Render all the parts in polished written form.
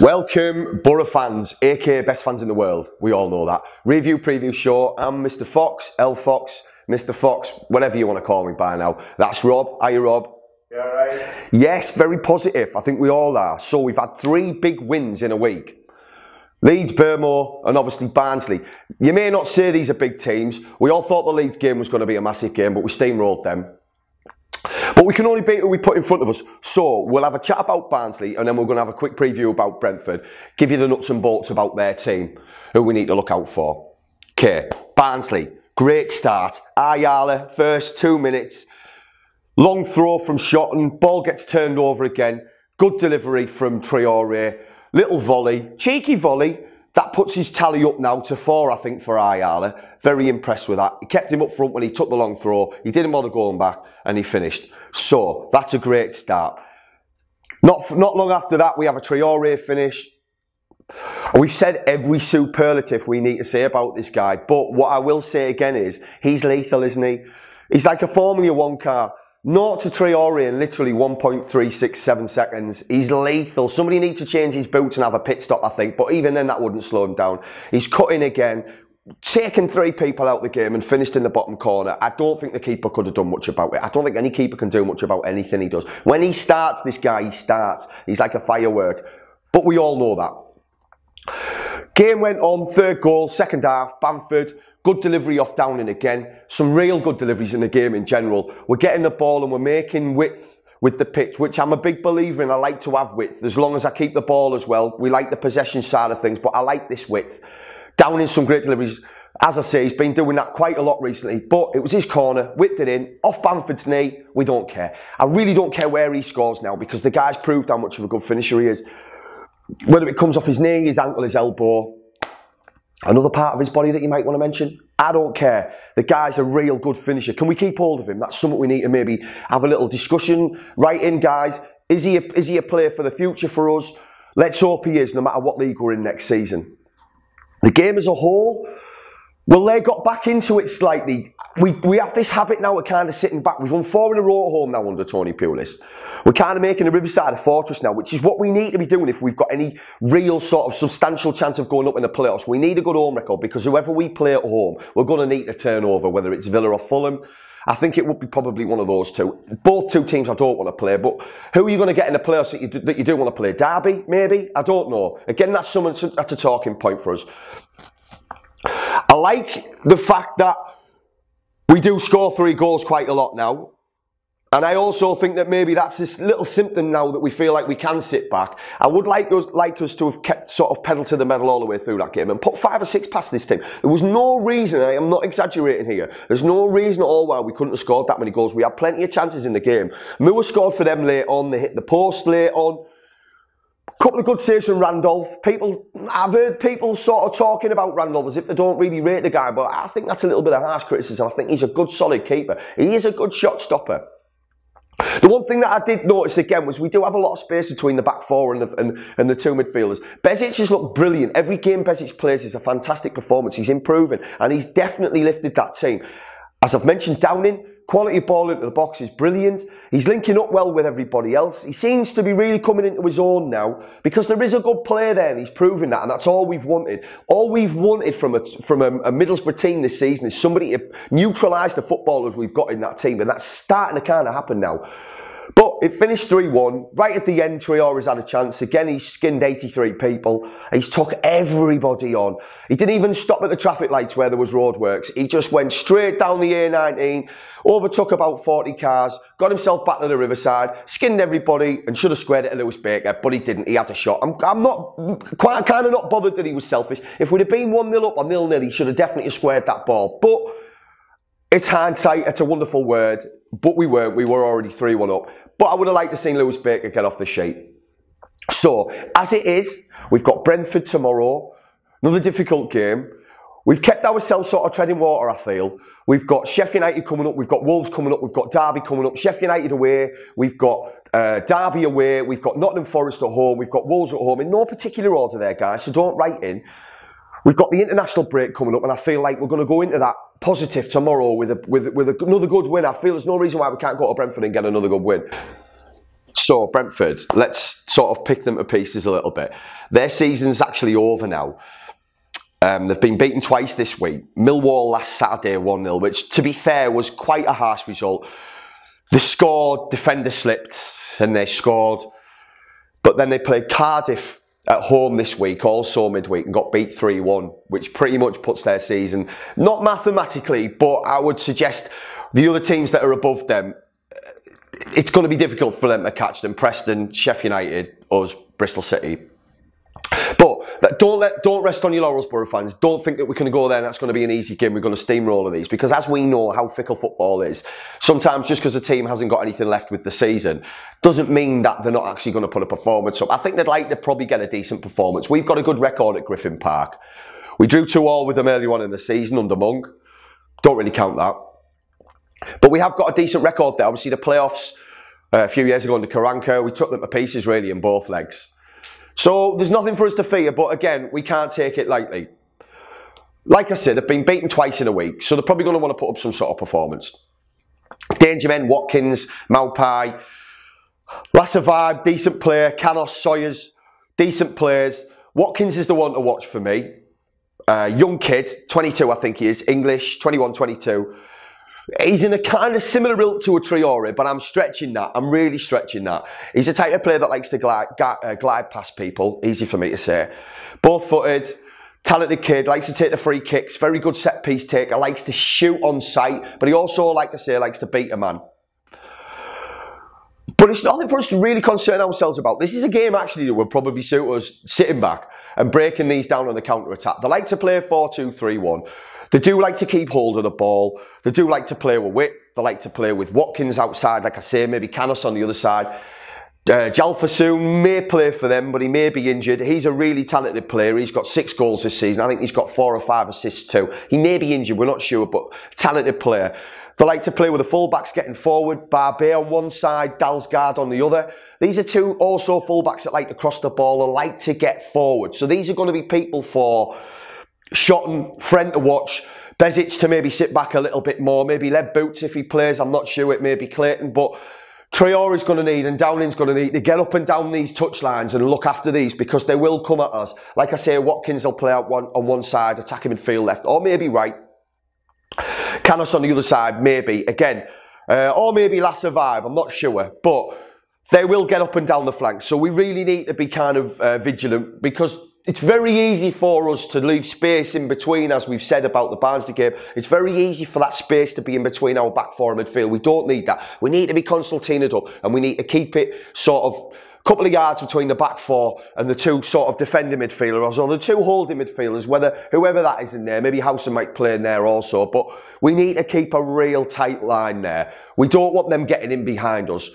Welcome, Borough fans, aka best fans in the world. We all know that. Review preview show. I'm Mr. Fox, L Fox, Mr. Fox, whatever you want to call me by now. That's Rob. Hiya, Rob. You all right? Yes, very positive. I think we all are. So we've had three big wins in a week. Leeds, Burmo, and obviously Barnsley. You may not say these are big teams. We all thought the Leeds game was going to be a massive game, but we steamrolled them. But we can only beat who we put in front of us. So we'll have a chat about Barnsley, and then we're going to have a quick preview about Brentford. Give you the nuts and bolts about their team, who we need to look out for. Okay, Barnsley, great start. Ayala, first 2 minutes. Long throw from Shotton. Ball gets turned over again. Good delivery from Traoré. Little volley, cheeky volley. That puts his tally up now to 4, I think, for Ayala. Very impressed with that. He kept him up front when he took the long throw. He didn't bother going back, and he finished. So, that's a great start. Not long after that, we have a Traoré finish. We said every superlative we need to say about this guy, but what I will say again is, he's lethal, isn't he? He's like a Formula 1 car. 0 to Traoré in literally 1.367 seconds. He's lethal. Somebody needs to change his boots and have a pit stop, I think. But even then, that wouldn't slow him down. He's cut in again, taken 3 people out of the game and finished in the bottom corner. I don't think the keeper could have done much about it. I don't think any keeper can do much about anything he does. When he starts, this guy, he starts. He's like a firework. But we all know that. Game went on, 3rd goal, 2nd half, Bamford. Good delivery off Downing again. Some real good deliveries in the game in general. We're getting the ball and we're making width with the pitch, which I'm a big believer in. I like to have width as long as I keep the ball as well. We like the possession side of things, but I like this width. Downing, some great deliveries. As I say, he's been doing that quite a lot recently, but it was his corner, whipped it in, off Bamford's knee. We don't care. I really don't care where he scores now because the guy's proved how much of a good finisher he is. Whether it comes off his knee, his ankle, his elbow, another part of his body that you might want to mention? I don't care. The guy's a real good finisher. Can we keep hold of him? That's something we need to maybe have a little discussion. Right in, guys. Is he a player for the future for us? Let's hope he is, no matter what league we're in next season. The game as a whole, well, they got back into it slightly. We have this habit now of kind of sitting back. We've won 4 in a row at home now under Tony Pulis. We're kind of making the Riverside a fortress now, which is what we need to be doing if we've got any real sort of substantial chance of going up in the playoffs. We need a good home record because whoever we play at home, we're going to need a turnover, whether it's Villa or Fulham. I think it would be probably one of those two. Both two teams I don't want to play, but who are you going to get in the playoffs that you do want to play? Derby, maybe? I don't know. Again, that's a talking point for us. I like the fact that we do score 3 goals quite a lot now. And I also think that maybe that's this little symptom now that we feel like we can sit back. I would like us to have kept sort of pedal to the metal all the way through that game and put 5 or 6 past this team. There was no reason, and I am not exaggerating here, there's no reason at all why we couldn't have scored that many goals. We had plenty of chances in the game. Moore scored for them late on, they hit the post late on. Couple of good saves from Randolph. I've heard people sort of talking about Randolph as if they don't really rate the guy, but I think that's a little bit of harsh criticism. I think he's a good, solid keeper. He is a good shot stopper. The one thing that I did notice again was we do have a lot of space between the back four and the 2 midfielders. Bezic has looked brilliant. Every game Bezic plays is a fantastic performance. He's improving, and he's definitely lifted that team. As I've mentioned, Downing, quality ball into the box is brilliant. He's linking up well with everybody else. He seems to be really coming into his own now because there is a good player there and he's proving that, and that's all we've wanted. All we've wanted from a Middlesbrough team this season is somebody to neutralise the footballers we've got in that team, and that's starting to kind of happen now. But it finished 3-1. Right at the end, Traoré's had a chance. Again, he's skinned 83 people. He's took everybody on. He didn't even stop at the traffic lights where there was roadworks. He just went straight down the A19, overtook about 40 cars, got himself back to the Riverside, skinned everybody, and should have squared it to Lewis Baker, but he didn't. He had a shot. I'm kind of not bothered that he was selfish. If we'd have been 1-0 up or 0-0, he should have definitely squared that ball. But it's hindsight. It's a wonderful word. But we weren't. We were already 3-1 up. But I would have liked to see Lewis Baker get off the sheet. So, as it is, we've got Brentford tomorrow. Another difficult game. We've kept ourselves sort of treading water, I feel. We've got Sheffield United coming up. We've got Wolves coming up. We've got Derby coming up. Sheffield United away. We've got Derby away. We've got Nottingham Forest at home. We've got Wolves at home. In no particular order there, guys, so don't write in. We've got the international break coming up, and I feel like we're going to go into that positive tomorrow with another good win. I feel there's no reason why we can't go to Brentford and get another good win. So Brentford, let's sort of pick them to pieces a little bit. Their season's actually over now. They've been beaten twice this week. Millwall last Saturday 1-0, which to be fair was quite a harsh result. They scored, defender slipped, and they scored. But then they played Cardiff at home this week, also midweek, and got beat 3-1, which pretty much puts their season, not mathematically, but I would suggest the other teams that are above them, it's going to be difficult for them to catch them. Preston, Sheffield United, us, Bristol City. But that, don't rest on your laurels, Borough fans. Don't think that we're going to go there and that's going to be an easy game. We're going to steamroll these, because as we know how fickle football is, sometimes just because a team hasn't got anything left with the season doesn't mean that they're not actually going to put a performance up. I think they'd like to probably get a decent performance. We've got a good record at Griffin Park. We drew 2-2 with them early on in the season under Monk. Don't really count that. But we have got a decent record there. Obviously, the playoffs a few years ago under Karanka, we took them to pieces really in both legs. So there's nothing for us to fear, but again, we can't take it lightly. Like I said, they've been beaten twice in a week, so they're probably going to want to put up some sort of performance. Danger men, Watkins, Malpai, Lassa vibe, decent player, Canos, Sawyers, decent players. Watkins is the one to watch for me. Young kid, 22 I think he is, English, 21, 22. He's in a kind of similar ilk to a Traoré, but I'm stretching that. I'm really stretching that. He's the type of player that likes to glide past people. Easy for me to say. Both-footed, talented kid, likes to take the free kicks, very good set-piece taker, likes to shoot on sight, but he also, like I say, likes to beat a man. But it's nothing for us to really concern ourselves about. This is a game, actually, that would probably suit us sitting back and breaking these down on the counter-attack. They like to play 4-2-3-1. They do like to keep hold of the ball. They do like to play with width. They like to play with Watkins outside, like I say, maybe Canos on the other side. Jalfasoon may play for them, but he may be injured. He's a really talented player. He's got 6 goals this season. I think he's got 4 or 5 assists too. He may be injured, we're not sure, but talented player. They like to play with the fullbacks getting forward. Barbet on one side, Dalsgaard on the other. These are two also fullbacks that like to cross the ball and like to get forward. So these are going to be people for Shotton, friend to watch. Bezic to maybe sit back a little bit more. Maybe Lead Boots if he plays. I'm not sure. It may be Clayton. But Traoré's going to need and Downing's going to need to get up and down these touchlines and look after these, because they will come at us. Like I say, Watkins will play out on one side, attacking midfield left, or maybe right. Canos on the other side, maybe. Again, or maybe Lassa vibe. I'm not sure. But they will get up and down the flanks. So we really need to be kind of vigilant, because it's very easy for us to leave space in between, as we've said about the Barnsley game. It's very easy for that space to be in between our back four and midfield. We don't need that. We need to be concertinaed up, and we need to keep it sort of a couple of yards between the back four and the two sort of defending midfielders, or the two holding midfielders, whoever that is in there. Maybe Housen might play in there also, but we need to keep a real tight line there. We don't want them getting in behind us.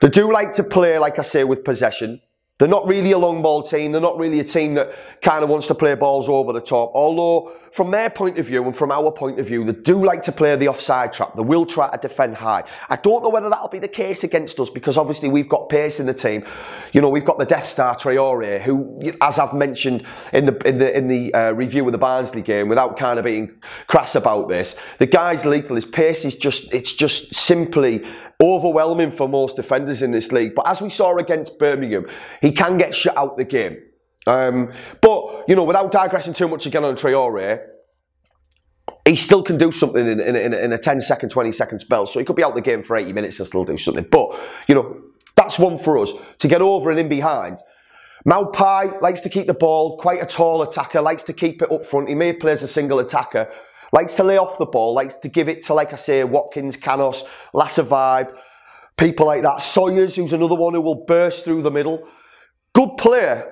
They do like to play, like I say, with possession. They're not really a long ball team. They're not really a team that kind of wants to play balls over the top. Although, from their point of view and from our point of view, they do like to play the offside trap. They will try to defend high. I don't know whether that'll be the case against us, because obviously we've got pace in the team. You know, we've got the Death Star Traoré, who, as I've mentioned in the review of the Barnsley game, without kind of being crass about this, the guy's lethal. His pace is just simply overwhelming for most defenders in this league. But as we saw against Birmingham, he can get shut out the game. But, you know, without digressing too much again on Traoré, he still can do something in a 10-second, 20-second spell. So he could be out the game for 80 minutes and still do something. But, you know, that's one for us to get over and in behind. Malpai likes to keep the ball, quite a tall attacker, likes to keep it up front. He may play as a single attacker. Likes to lay off the ball, likes to give it to, like I say, Watkins, Canos, Lassa vibe, people like that. Sawyers, who's another one who will burst through the middle. Good player.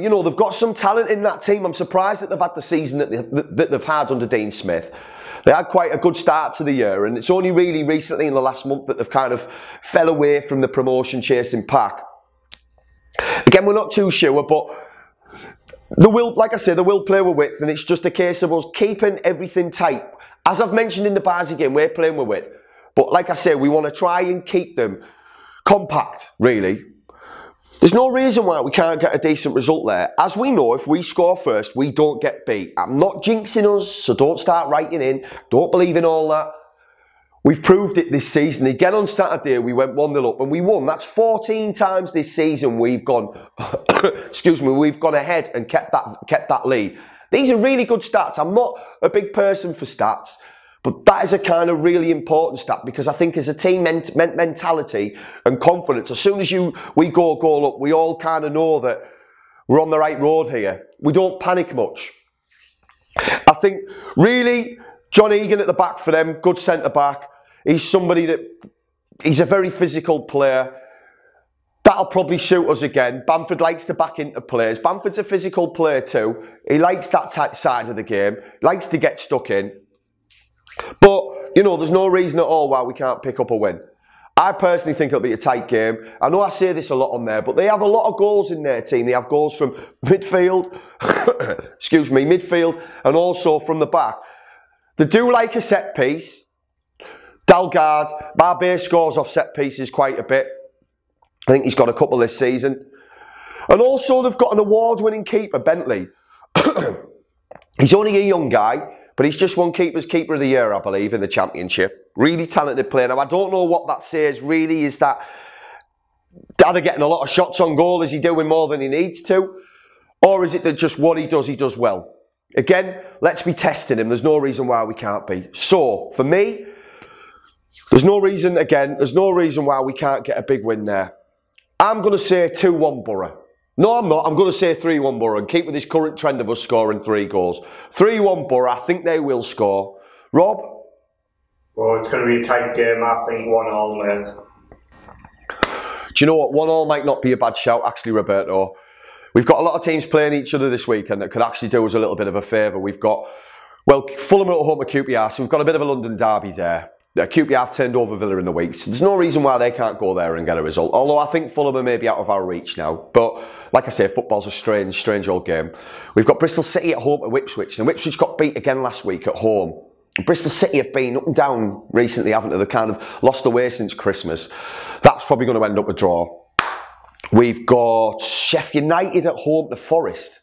You know, they've got some talent in that team. I'm surprised that they've had the season that they've had under Dean Smith. They had quite a good start to the year, and it's only really recently in the last month that they've kind of fell away from the promotion-chasing pack. Again, we're not too sure, but they will, like I say, they will play with width, and it's just a case of us keeping everything tight. As I've mentioned in the Barnsley game, we're playing with width. But like I say, we want to try and keep them compact, really. There's no reason why we can't get a decent result there. As we know, if we score first, we don't get beat. I'm not jinxing us, so don't start writing in. Don't believe in all that. We've proved it this season. Again on Saturday, we went 1-0 up and we won. That's 14 times this season we've gone excuse me, we've gone ahead and kept that lead. These are really good stats. I'm not a big person for stats, but that is a kind of really important stat because I think as a team mentality and confidence, as soon as we go a goal up, we all kind of know that we're on the right road here. We don't panic much. I think really John Egan at the back for them, good centre-back. He's somebody that, he's a very physical player. That'll probably suit us again. Bamford likes to back into players. Bamford's a physical player too. He likes that side of the game. Likes to get stuck in. But, you know, there's no reason at all why we can't pick up a win. I personally think it'll be a tight game. I know I say this a lot on there, but they have a lot of goals in their team. They have goals from midfield, excuse me, midfield, and also from the back. They do like a set piece. Dalsgaard, Barbet scores off set pieces quite a bit. I think he's got a couple this season. And also they've got an award-winning keeper, Bentley. He's only a young guy, but he's just won Keeper of the Year, I believe, in the Championship. Really talented player. Now, I don't know what that says really is that either getting a lot of shots on goal, is he doing more than he needs to? Or is it that just what he does well? Again, let's be testing him. There's no reason why we can't be. So, for me, there's no reason, again, there's no reason why we can't get a big win there. I'm going to say 2-1 Borough. No, I'm not. I'm going to say 3-1 Borough and keep with this current trend of us scoring 3 goals. 3-1 Borough. I think they will score. Rob? Well, it's going to be a tight game. I think 1-1, mate. Do you know what? 1-1 might not be a bad shout, actually, Roberto. We've got a lot of teams playing each other this weekend that could actually do us a little bit of a favour. We've got, well, Fulham at home at QPR, so we've got a bit of a London derby there. QPR have turned over Villa in the week, so there's no reason why they can't go there and get a result. Although I think Fulham are maybe out of our reach now. But, like I say, football's a strange, strange old game. We've got Bristol City at home at Whipswich, and Whipswich got beat again last week at home. Bristol City have been up and down recently, haven't they? They've kind of lost away since Christmas. That's probably going to end up a draw. We've got Sheffield United at home, the Forest.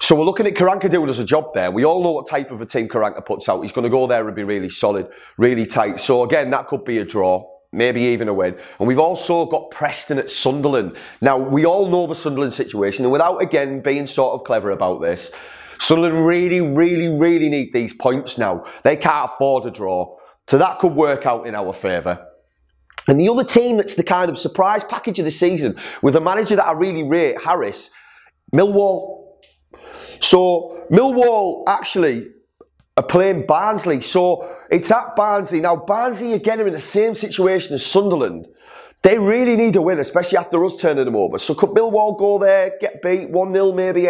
So we're looking at Karanka doing us a job there. We all know what type of a team Karanka puts out. He's going to go there and be really solid, really tight. So again, that could be a draw, maybe even a win. And we've also got Preston at Sunderland. Now, we all know the Sunderland situation. And without, again, being sort of clever about this, Sunderland really, really, really need these points now. They can't afford a draw. So that could work out in our favour. And the other team that's the kind of surprise package of the season, with a manager that I really rate, Harris, Millwall. So, Millwall actually are playing Barnsley. So, it's at Barnsley. Now, Barnsley, again, are in the same situation as Sunderland. They really need a win, especially after us turning them over. So, could Millwall go there, get beat, 1-0 maybe?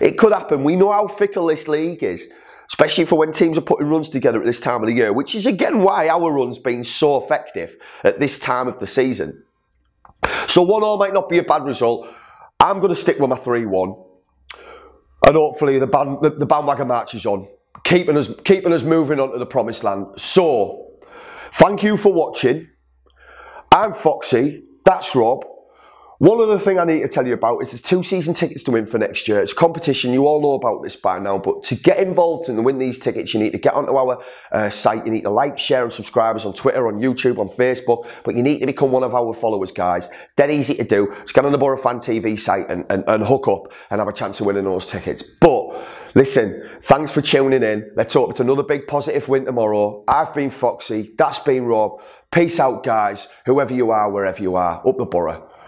It could happen. We know how fickle this league is, especially for when teams are putting runs together at this time of the year, which is again why our run's been so effective at this time of the season. So 1-0 might not be a bad result. I'm going to stick with my 3-1. And hopefully the bandwagon march is on, keeping us moving on to the promised land. So, thank you for watching. I'm Foxy, that's Rob. One other thing I need to tell you about is there's 2 season tickets to win for next year. It's a competition, you all know about this by now, but to get involved and win these tickets, you need to get onto our site, you need to like, share and subscribe us on Twitter, on YouTube, on Facebook, but you need to become one of our followers, guys. It's dead easy to do. Just get on the Borough Fan TV site and hook up and have a chance of winning those tickets. But, listen, thanks for tuning in. Let's hope it's another big positive win tomorrow. I've been Foxy, that's been Rob. Peace out, guys, whoever you are, wherever you are, up the Borough.